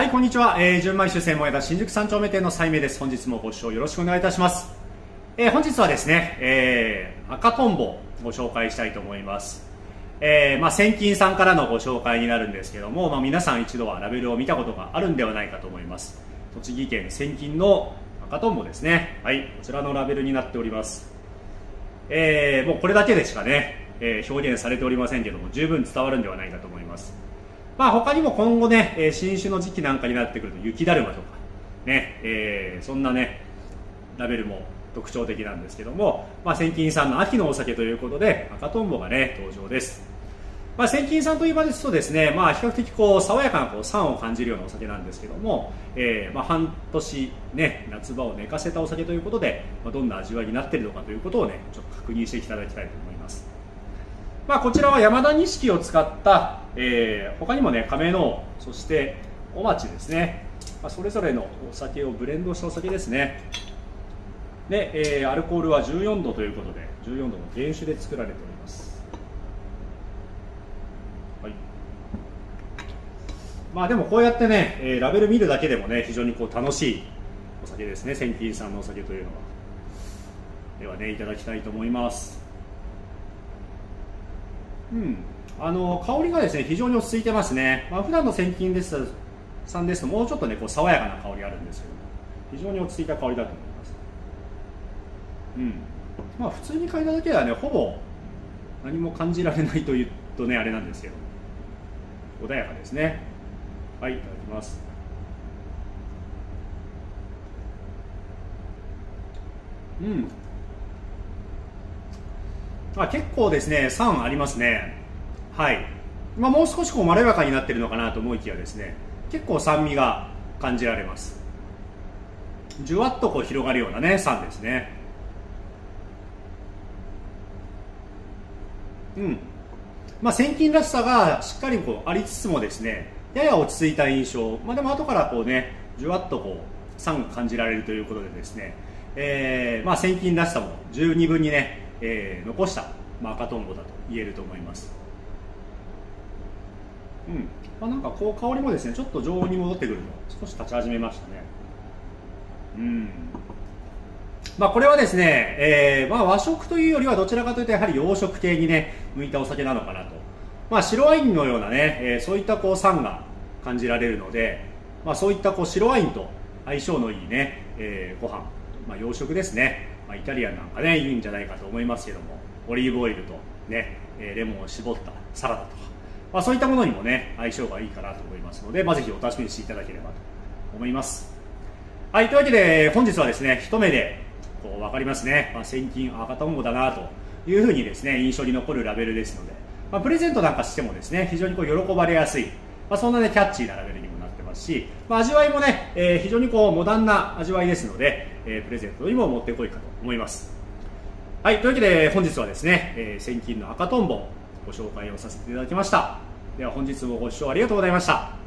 はい、こんにちは。純米酒専門屋新宿三丁目店の斉明です。本日もご視聴よろしくお願いいたします。本日はですね、赤とんぼをご紹介したいと思います。千金さんからのご紹介になるんですけども、皆さん一度はラベルを見たことがあるんではないかと思います。栃木県千金の赤とんぼですね。はい、こちらのラベルになっております。もうこれだけでしかね、表現されておりませんけども、十分伝わるんではないかと思います。他にも今後ね、新種の時期なんかになってくると雪だるまとかね、そんなねラベルも特徴的なんですけども、千金さんの秋のお酒ということで赤とんぼがね登場です。千金さんといえばですとですね、比較的こう爽やかなこう酸を感じるようなお酒なんですけども、半年、ね、夏場を寝かせたお酒ということで、どんな味わいになっているのかということをねちょっと確認していただきたいと思います。こちらは山田錦を使った、他にもね亀のそしてお町ですね、それぞれのお酒をブレンドしたお酒ですね。で、アルコールは14度ということで14度の原酒で作られております。でもこうやってねラベル見るだけでもね非常にこう楽しいお酒ですね。千金さんのお酒というのはではねいただきたいと思います。香りがですね非常に落ち着いてますね。普段の千金さんですともうちょっとねこう爽やかな香りがあるんですけども、非常に落ち着いた香りだと思います。普通に嗅いだだけではねほぼ何も感じられないというとねあれなんですけど、穏やかですね。はい、いただきます。結構ですね酸ありますね。もう少しこうまろやかになっているのかなと思いきやですね、結構酸味が感じられます。じゅわっとこう広がるようなね酸ですね。千金らしさがしっかりこうありつつもですね、やや落ち着いた印象、でも後からこうねじゅわっとこう酸が感じられるということでですね、千金らしさも十二分にね、残した、赤とんぼだと言えると思います。なんかこう香りもですねちょっと常温に戻ってくると少し立ち始めましたね。これはですね、和食というよりはどちらかというとやはり洋食系にね向いたお酒なのかなと。白ワインのようなね、そういったこう酸が感じられるので、そういったこう白ワインと相性のいいね、ご飯、洋食ですね、イタリアンなんかねいいんじゃないかと思いますけども、オリーブオイルとね、レモンを絞ったサラダとか、そういったものにもね相性がいいかなと思いますので、ぜひお楽しみにしていただければと思います。はい、というわけで本日はですね一目でこう分かりますね、千金赤とんぼだなというふうにですね印象に残るラベルですので、プレゼントなんかしてもですね非常にこう喜ばれやすい、そんなねキャッチーなラベルにもなってますし、味わいもね、非常にこうモダンな味わいですので、プレゼントにももってこいかと思います。はい、というわけで本日はですね、千金の赤とんぼをご紹介をさせていただきました。では本日もご視聴ありがとうございました。